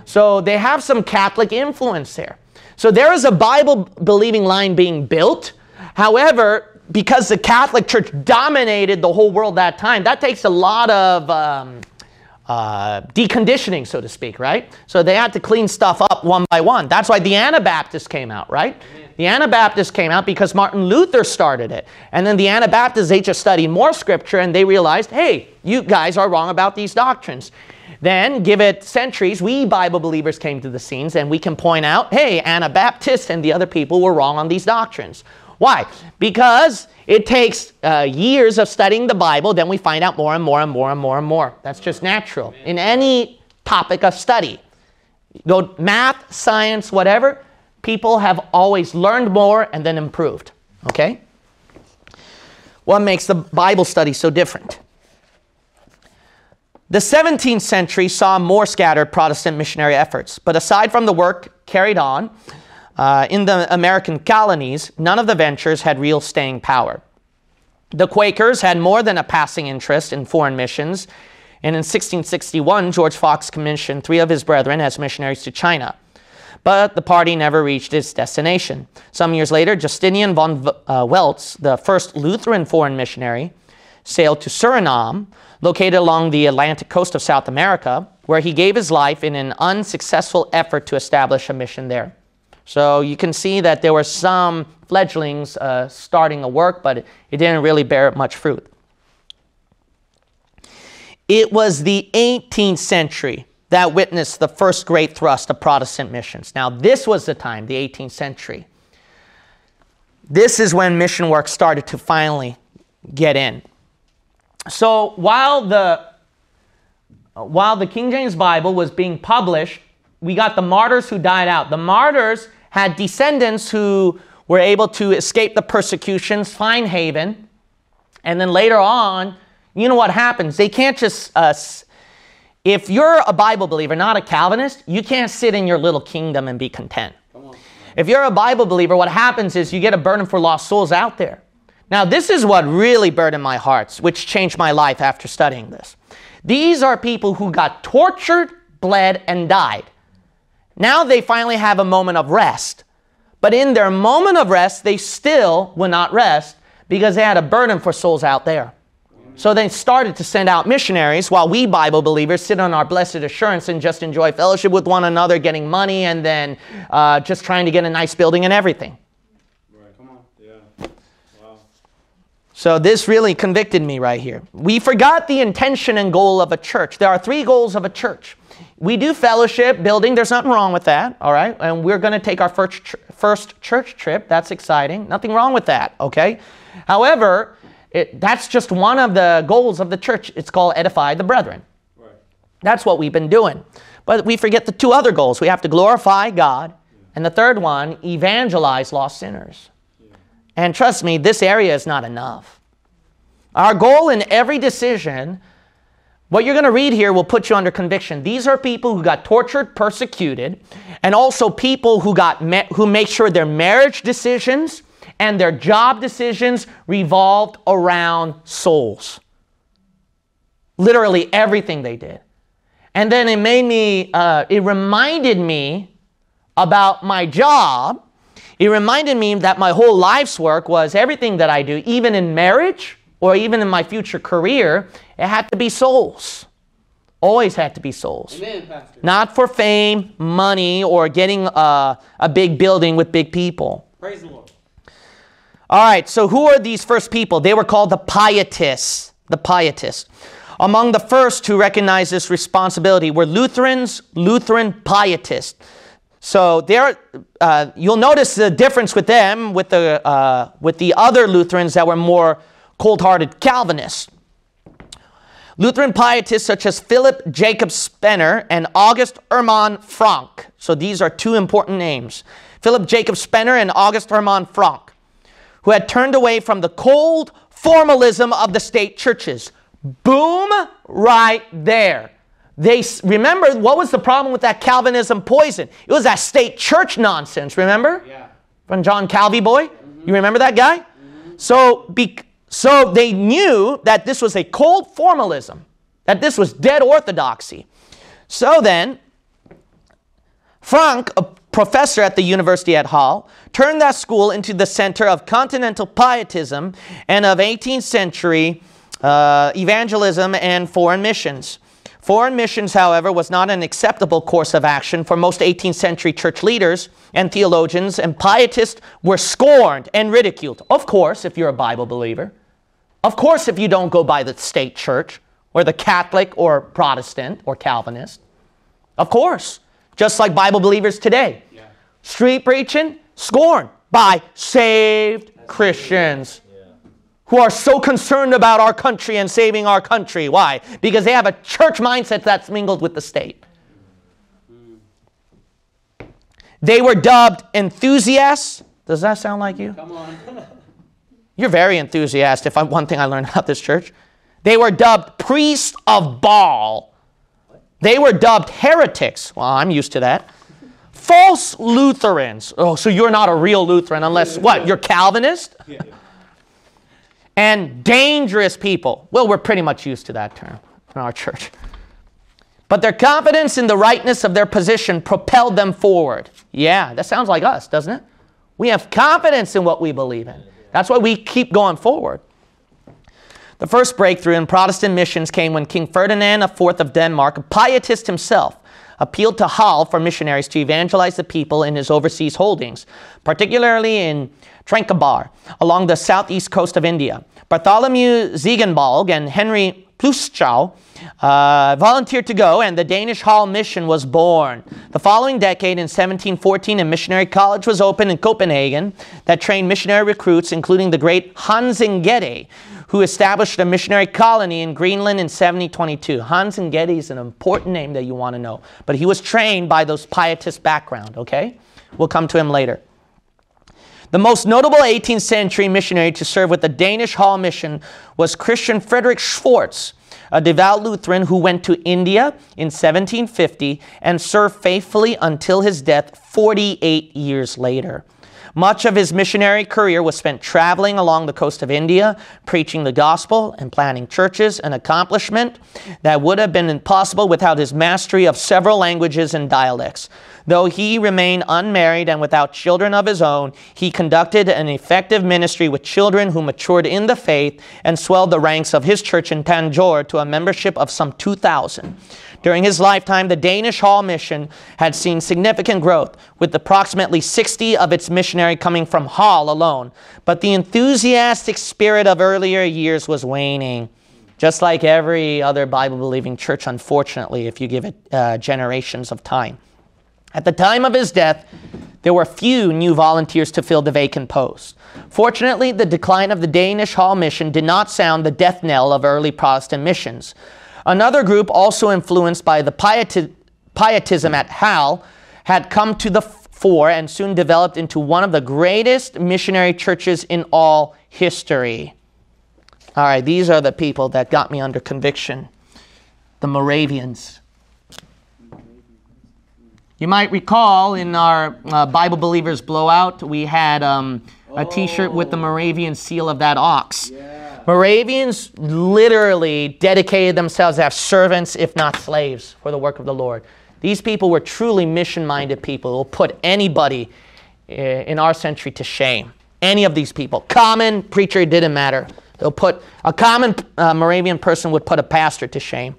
So they have some Catholic influence there. So there is a Bible-believing line being built. However, because the Catholic Church dominated the whole world that time, that takes a lot of deconditioning, so to speak, right? So they had to clean stuff up one by one. That's why the Anabaptists came out, right? Amen. The Anabaptists came out because Martin Luther started it. And then the Anabaptists, they just studied more scripture and they realized, hey, you guys are wrong about these doctrines. Then, give it centuries, we Bible believers came to the scenes and we can point out, hey, Anabaptists and the other people were wrong on these doctrines. Why? Because it takes years of studying the Bible, then we find out more and more and more and more and more. That's just natural. In any topic of study, go math, science, whatever, people have always learned more and then improved. Okay? What makes the Bible study so different? The 17th century saw more scattered Protestant missionary efforts, but aside from the work carried on, in the American colonies, none of the ventures had real staying power. The Quakers had more than a passing interest in foreign missions, and in 1661, George Fox commissioned 3 of his brethren as missionaries to China. But the party never reached its destination. Some years later, Justinian von Weltz, the first Lutheran foreign missionary, sailed to Suriname, located along the Atlantic coast of South America, where he gave his life in an unsuccessful effort to establish a mission there. So you can see that there were some fledglings starting a work, but it didn't really bear much fruit. It was the 18th century that witnessed the first great thrust of Protestant missions. Now, this was the time, the 18th century. This is when mission work started to finally get in. So while the King James Bible was being published, we got the martyrs who died out. The martyrs had descendants who were able to escape the persecutions, find haven, and then later on, you know what happens? They can't just, if you're a Bible believer, not a Calvinist, you can't sit in your little kingdom and be content. If you're a Bible believer, what happens is you get a burden for lost souls out there. Now, this is what really burdened my heart, which changed my life after studying this. These are people who got tortured, bled, and died. Now they finally have a moment of rest. But in their moment of rest, they still would not rest because they had a burden for souls out there. So they started to send out missionaries while we Bible believers sit on our blessed assurance and just enjoy fellowship with one another, getting money, and then just trying to get a nice building and everything. Right. Come on. Yeah. Wow. So this really convicted me right here. We forgot the intention and goal of a church. There are three goals of a church. We do fellowship, building. There's nothing wrong with that. All right. And we're going to take our first church trip. That's exciting. Nothing wrong with that. Okay. However, that's just one of the goals of the church. It's called edify the brethren. Right. That's what we've been doing. But we forget the two other goals. We have to glorify God. Yeah. And the third one, evangelize lost sinners. Yeah. And trust me, this area is not enough. Our goal in every decision, what you're going to read here will put you under conviction. These are people who got tortured, persecuted, and also people who make sure their marriage decisions and their job decisions revolved around souls. Literally everything they did. And then it made me, it reminded me about my job. It reminded me that my whole life's work was everything that I do, even in marriage or even in my future career, it had to be souls. Always had to be souls. Amen, Pastor. Not for fame, money, or getting a big building with big people. Praise the Lord. All right, so who are these first people? They were called the Pietists. The Pietists. Among the first to recognize this responsibility were Lutherans, Lutheran Pietists. So there, you'll notice the difference with them, with the other Lutherans that were more cold-hearted Calvinists. Lutheran Pietists such as Philip Jacob Spener and August Hermann Franck. So these are two important names. Philip Jacob Spener and August Hermann Franck, who had turned away from the cold formalism of the state churches. Boom, right there. They remember, what was the problem with that Calvinism poison? It was that state church nonsense, remember? Yeah. From John Calvi boy? Mm-hmm. You remember that guy? Mm-hmm. So they knew that this was a cold formalism, that this was dead orthodoxy. So then, Franck, a professor at the University at Halle, turned that school into the center of continental Pietism and of 18th century evangelism and foreign missions. Foreign missions, however, was not an acceptable course of action for most 18th century church leaders and theologians, and Pietists were scorned and ridiculed. Of course, if you're a Bible believer. Of course, if you don't go by the state church or the Catholic or Protestant or Calvinist. Of course. Just like Bible believers today. Yeah. Street preaching, scorned by saved Christians who are so concerned about our country and saving our country. Why? Because they have a church mindset that's mingled with the state. They were dubbed enthusiasts. Does that sound like you? Come on. You're very enthusiastic. One thing I learned about this church. They were dubbed priests of Baal. They were dubbed heretics. Well, I'm used to that. False Lutherans. Oh, so you're not a real Lutheran unless, what, you're Calvinist? Yeah, yeah. And dangerous people. Well, we're pretty much used to that term in our church. But their confidence in the rightness of their position propelled them forward. Yeah, that sounds like us, doesn't it? We have confidence in what we believe in. That's why we keep going forward. The first breakthrough in Protestant missions came when King Ferdinand IV of Denmark, a pietist himself, appealed to Halle for missionaries to evangelize the people in his overseas holdings, particularly in Tranquebar, along the southeast coast of India. Bartholomew Ziegenbalg and Henry Pluschow volunteered to go, and the Danish Hall Mission was born. The following decade, in 1714, a missionary college was opened in Copenhagen that trained missionary recruits, including the great Hans Egede, who established a missionary colony in Greenland in 1722. Hans Egede is an important name that you want to know, but he was trained by those pietist background, okay? We'll come to him later. The most notable 18th century missionary to serve with the Danish Hall Mission was Christian Frederick Schwartz, a devout Lutheran who went to India in 1750 and served faithfully until his death 48 years later. Much of his missionary career was spent traveling along the coast of India, preaching the gospel and planting churches, an accomplishment that would have been impossible without his mastery of several languages and dialects. Though he remained unmarried and without children of his own, he conducted an effective ministry with children who matured in the faith and swelled the ranks of his church in Tanjore to a membership of some 2,000. During his lifetime, the Danish Hall Mission had seen significant growth, with approximately 60 of its missionaries coming from Halle alone. But the enthusiastic spirit of earlier years was waning, just like every other Bible-believing church, unfortunately, if you give it generations of time. At the time of his death, there were few new volunteers to fill the vacant posts. Fortunately, the decline of the Danish Hall Mission did not sound the death knell of early Protestant missions. Another group, also influenced by the pietism at Halle, had come to the fore and soon developed into one of the greatest missionary churches in all history. All right, these are the people that got me under conviction. The Moravians. You might recall in our Bible Believers Blowout, we had a T-shirt with the Moravian seal of that ox. Yeah. Moravians literally dedicated themselves as servants, if not slaves, for the work of the Lord. These people were truly mission-minded people who will put anybody in our century to shame. Any of these people. Common preacher, it didn't matter. They'll put a common Moravian person would put a pastor to shame.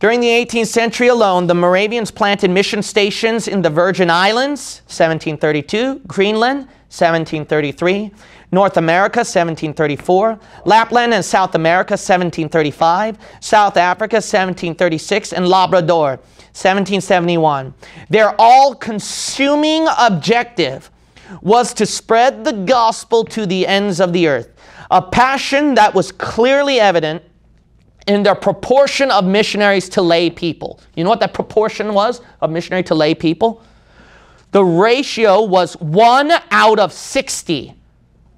During the 18th century alone, the Moravians planted mission stations in the Virgin Islands, 1732, Greenland, 1733, North America, 1734, Lapland and South America, 1735, South Africa, 1736, and Labrador, 1771. Their all-consuming objective was to spread the gospel to the ends of the earth, a passion that was clearly evident in the proportion of missionaries to lay people. You know what that proportion was of missionary to lay people? The ratio was 1 out of 60.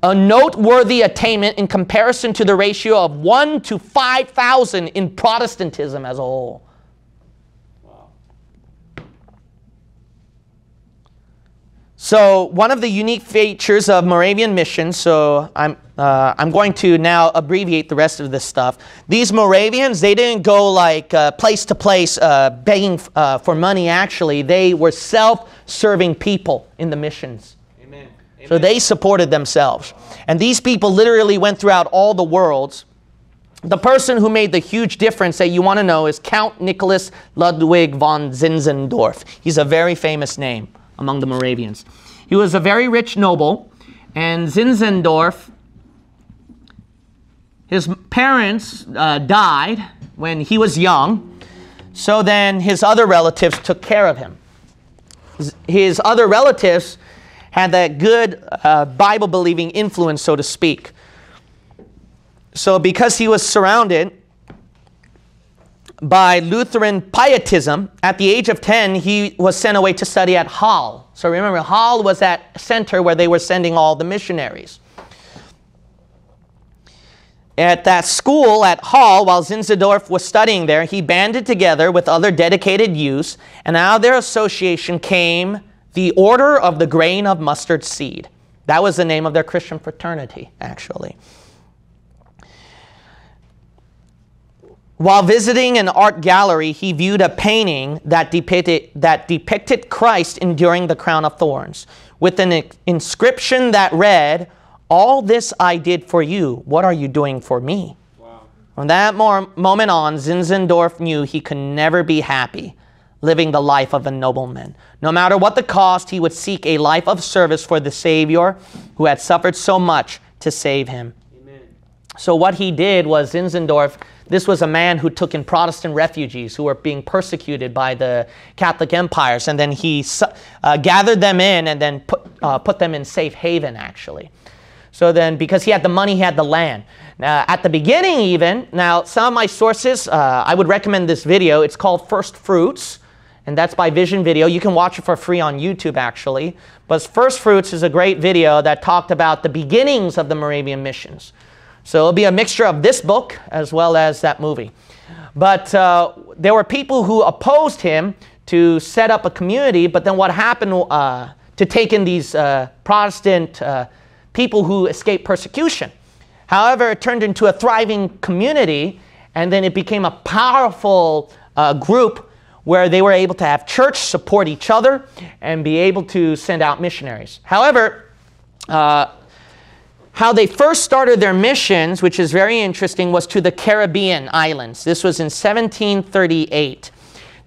A noteworthy attainment in comparison to the ratio of 1 to 5,000 in Protestantism as a whole. Wow. So one of the unique features of Moravian missions, so I'm going to now abbreviate the rest of this stuff. These Moravians, they didn't go like place to place begging for money, actually. They were self-serving people in the missions. Amen. Amen. So they supported themselves. And these people literally went throughout all the worlds. The person who made the huge difference that you want to know is Count Nicholas Ludwig von Zinzendorf. He's a very famous name among the Moravians. He was a very rich noble, and Zinzendorf, his parents died when he was young, so then his other relatives took care of him. His other relatives had that good Bible-believing influence, so to speak. So because he was surrounded by Lutheran pietism, at the age of 10, he was sent away to study at Halle. So remember, Halle was that center where they were sending all the missionaries. At that school at Halle, while Zinzendorf was studying there, he banded together with other dedicated youths, and out of their association came the Order of the Grain of Mustard Seed. That was the name of their Christian fraternity, actually. While visiting an art gallery, he viewed a painting that depicted Christ enduring the crown of thorns, with an inscription that read, All this I did for you. What are you doing for me? Wow. From that moment on, Zinzendorf knew he could never be happy living the life of a nobleman. No matter what the cost, he would seek a life of service for the Savior who had suffered so much to save him. Amen. So what he did was, Zinzendorf, this was a man who took in Protestant refugees who were being persecuted by the Catholic empires, and then he gathered them in and then put them in safe haven, actually. So then, because he had the money, he had the land. Now, at the beginning even, now some of my sources, I would recommend this video. It's called First Fruits, and that's by Vision Video. You can watch it for free on YouTube, actually. But First Fruits is a great video that talked about the beginnings of the Moravian missions. So it'll be a mixture of this book as well as that movie. But there were people who opposed him to set up a community, but then what happened to take in these Protestant people who escaped persecution. However, it turned into a thriving community, and then it became a powerful group where they were able to have church, support each other, and be able to send out missionaries. However, how they first started their missions, which is very interesting, was to the Caribbean islands. This was in 1738.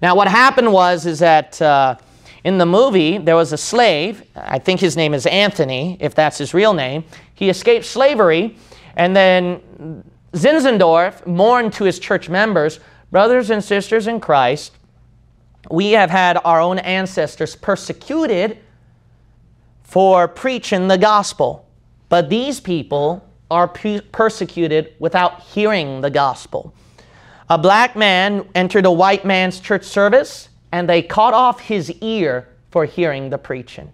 Now, what happened was is that in the movie, there was a slave, I think his name is Anthony, if that's his real name. He escaped slavery, and then Zinzendorf mourned to his church members, brothers and sisters in Christ, we have had our own ancestors persecuted for preaching the gospel, but these people are persecuted without hearing the gospel. A black man entered a white man's church service, and they cut off his ear for hearing the preaching.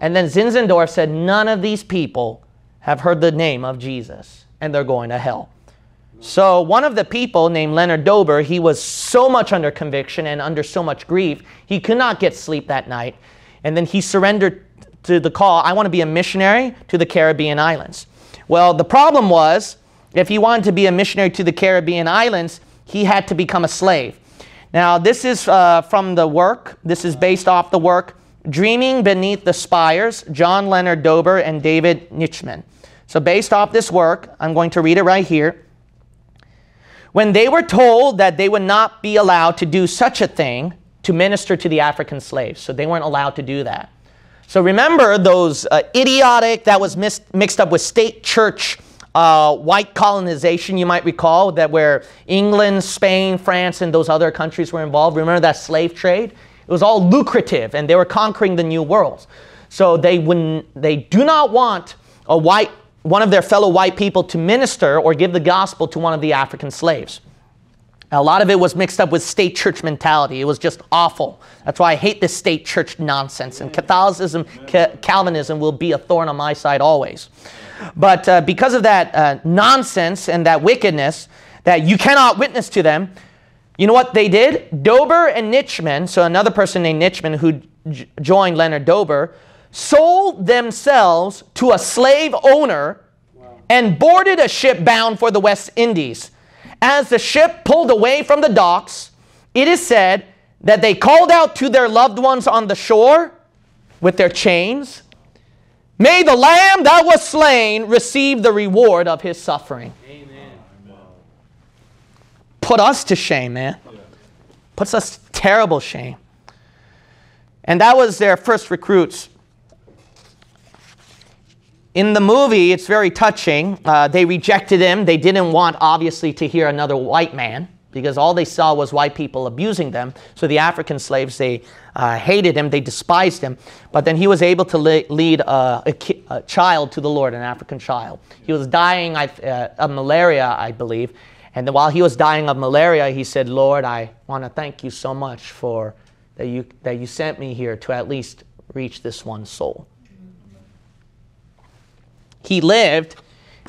And then Zinzendorf said, none of these people have heard the name of Jesus, and they're going to hell. So one of the people named Leonard Dober, he was so much under conviction and under so much grief, he could not get sleep that night. And then he surrendered to the call, I want to be a missionary to the Caribbean islands. Well, the problem was, if he wanted to be a missionary to the Caribbean islands, he had to become a slave. Now, this is from the work. This is based off the work, Dreaming Beneath the Spires, John Leonard Dober and David Nitschman. So based off this work, I'm going to read it right here. When they were told that they would not be allowed to do such a thing, to minister to the African slaves. So they weren't allowed to do that. So remember those idiotic, that was mixed up with state church white colonization, you might recall, that where England, Spain, France, and those other countries were involved. Remember that slave trade? It was all lucrative, and they were conquering the new worlds. So they do not want a white, one of their fellow white people to minister or give the gospel to one of the African slaves. A lot of it was mixed up with state church mentality. It was just awful. That's why I hate this state church nonsense. And Catholicism, Calvinism will be a thorn on my side always. But because of that nonsense and that wickedness that you cannot witness to them, you know what they did? Dober and Nitschman, so another person named Nitschman who joined Leonard Dober, sold themselves to a slave owner and boarded a ship bound for the West Indies. As the ship pulled away from the docks, it is said that they called out to their loved ones on the shore with their chains, "May the Lamb that was slain receive the reward of his suffering." Amen. Put us to shame, man. Puts us to terrible shame. And that was their first recruits. In the movie, it's very touching. They rejected him. They didn't want, obviously, to hear another white man because all they saw was white people abusing them. So the African slaves, they hated him. They despised him. But then he was able to lead a child to the Lord, an African child. He was dying of malaria, I believe. And then while he was dying of malaria, he said, "Lord, I want to thank you so much for that you sent me here to at least reach this one soul." He lived,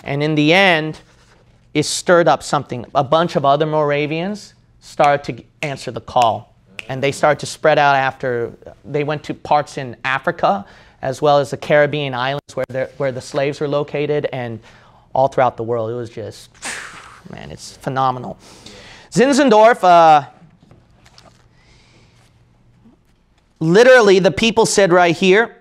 and in the end, it stirred up something. A bunch of other Moravians started to answer the call, and they started to spread out after. They went to parts in Africa, as well as the Caribbean islands where the slaves were located, and all throughout the world. It was just, man, it's phenomenal. Zinzendorf, literally the people said right here,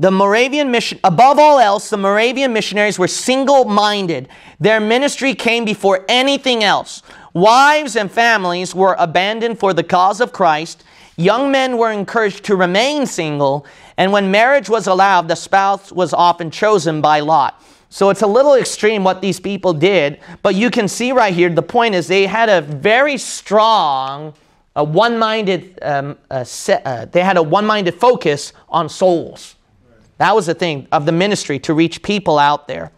The Moravian mission, above all else, the Moravian missionaries were single-minded. Their ministry came before anything else. Wives and families were abandoned for the cause of Christ. Young men were encouraged to remain single, and when marriage was allowed, the spouse was often chosen by lot. So it's a little extreme what these people did, but you can see right here, the point is they had a very strong, one-minded focus on souls. That was the thing of the ministry, to reach people out there.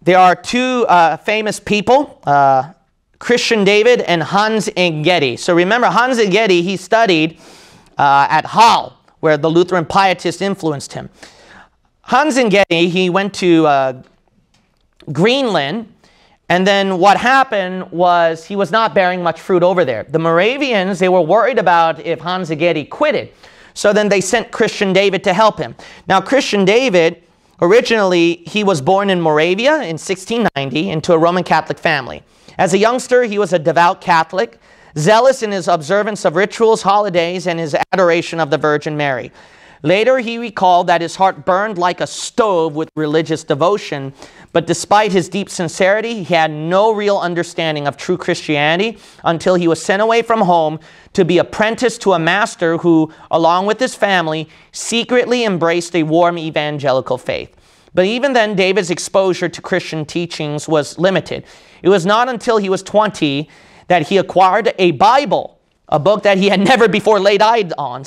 There are two famous people, Christian David and Hans Egede. So remember, Hans Egede, he studied at Halle, where the Lutheran pietists influenced him. Hans Egede, he went to Greenland, and then what happened was he was not bearing much fruit over there. The Moravians, they were worried about if Hans Egede quitted. So then they sent Christian David to help him. Now, Christian David, originally, he was born in Moravia in 1690 into a Roman Catholic family. As a youngster, he was a devout Catholic, zealous in his observance of rituals, holidays, and his adoration of the Virgin Mary. Later, he recalled that his heart burned like a stove with religious devotion, but despite his deep sincerity, he had no real understanding of true Christianity until he was sent away from home to be apprenticed to a master who, along with his family, secretly embraced a warm evangelical faith. But even then, David's exposure to Christian teachings was limited. It was not until he was 20 that he acquired a Bible, a book that he had never before laid eyes on.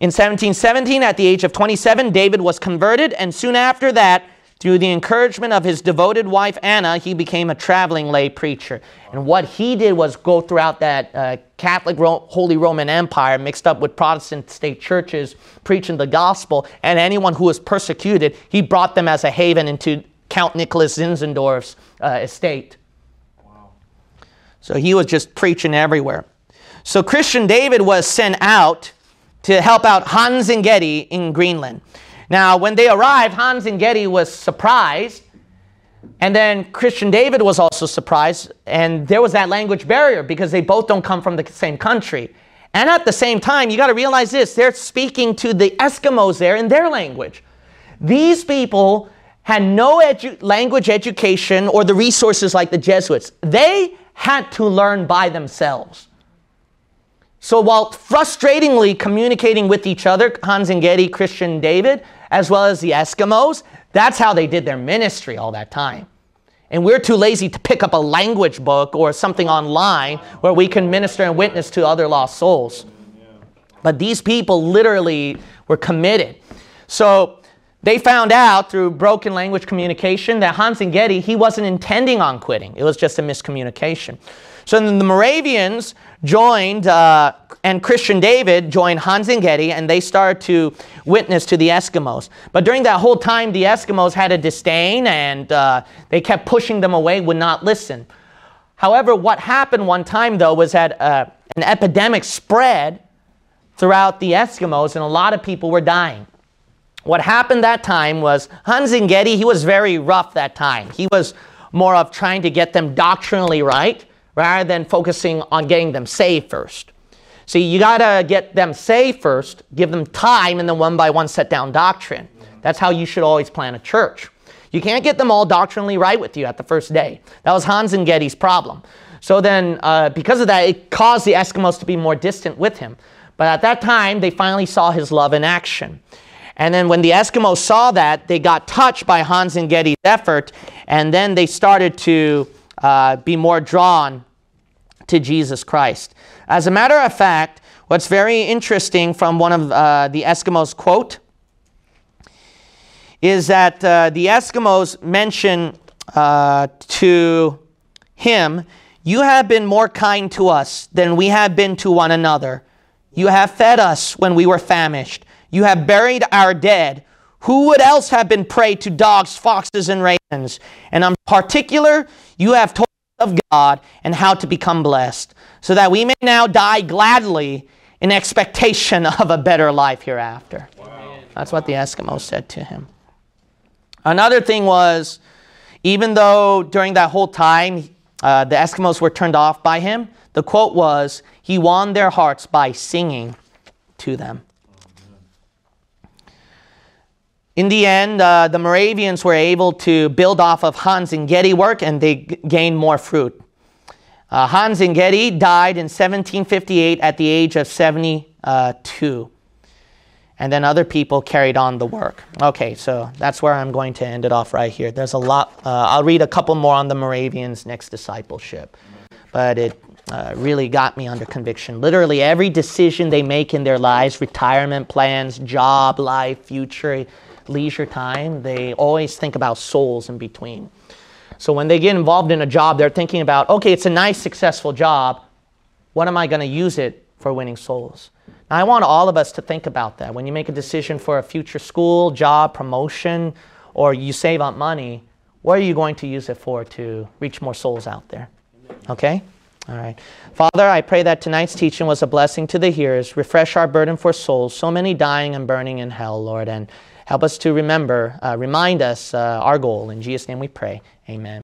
In 1717, at the age of 27, David was converted, and soon after that, through the encouragement of his devoted wife, Anna, he became a traveling lay preacher. And what he did was go throughout that Catholic Holy Roman Empire, mixed up with Protestant state churches, preaching the gospel, and anyone who was persecuted, he brought them as a haven into Count Nicholas Zinzendorf's estate. Wow. So he was just preaching everywhere. So Christian David was sent out to help out Hans Egede in Greenland. Now, when they arrived, Hans Egede was surprised, and then Christian David was also surprised, and there was that language barrier because they both don't come from the same country. And at the same time, you got to realize this, they're speaking to the Eskimos there in their language. These people had no language education or the resources like the Jesuits. They had to learn by themselves. So while frustratingly communicating with each other, Hans Egede, Christian David, as well as the Eskimos, that's how they did their ministry all that time. And we're too lazy to pick up a language book or something online where we can minister and witness to other lost souls. But these people literally were committed. So they found out through broken language communication that Hans Egede, he wasn't intending on quitting. It was just a miscommunication. So then the Moravians joined, and Christian David joined Hans Egede, and they started to witness to the Eskimos. But during that whole time, the Eskimos had a disdain, and they kept pushing them away, would not listen. However, what happened one time, though, was that an epidemic spread throughout the Eskimos, and a lot of people were dying. What happened that time was Hans Egede, he was very rough that time. He was more of trying to get them doctrinally right, rather than focusing on getting them saved first. See, you got to get them saved first, give them time, and then one by one set down doctrine. That's how you should always plan a church. You can't get them all doctrinally right with you at the first day. That was Hans Egede's problem. So then, because of that, it caused the Eskimos to be more distant with him. But at that time, they finally saw his love in action. And then when the Eskimos saw that, they got touched by Hans Egede's effort, and then they started to be more drawn to Jesus Christ. As a matter of fact, what's very interesting from one of the Eskimos' quote is that the Eskimos mention to him, "You have been more kind to us than we have been to one another. You have fed us when we were famished. You have buried our dead. Who would else have been prey to dogs, foxes, and ravens? And in particular, you have told us of God and how to become blessed, so that we may now die gladly in expectation of a better life hereafter." Wow. That's what the Eskimos said to him. Another thing was, even though during that whole time the Eskimos were turned off by him, the quote was, he won their hearts by singing to them. In the end, the Moravians were able to build off of Hans Egede work, and they gained more fruit. Hans Egede died in 1758 at the age of 72. And then other people carried on the work. Okay, so that's where I'm going to end it off right here. There's a lot. I'll read a couple more on the Moravians' next discipleship. But it really got me under conviction. Literally every decision they make in their lives, retirement plans, job, life, future, leisure time, they always think about souls in between. So when they get involved in a job, they're thinking about, okay, it's a nice, successful job. What am I going to use it for winning souls? Now, I want all of us to think about that. When you make a decision for a future school, job, promotion, or you save up money, what are you going to use it for to reach more souls out there? Okay? All right. Father, I pray that tonight's teaching was a blessing to the hearers. Refresh our burden for souls, so many dying and burning in hell, Lord, and help us to remember, remind us our goal. In Jesus' name we pray. Amen.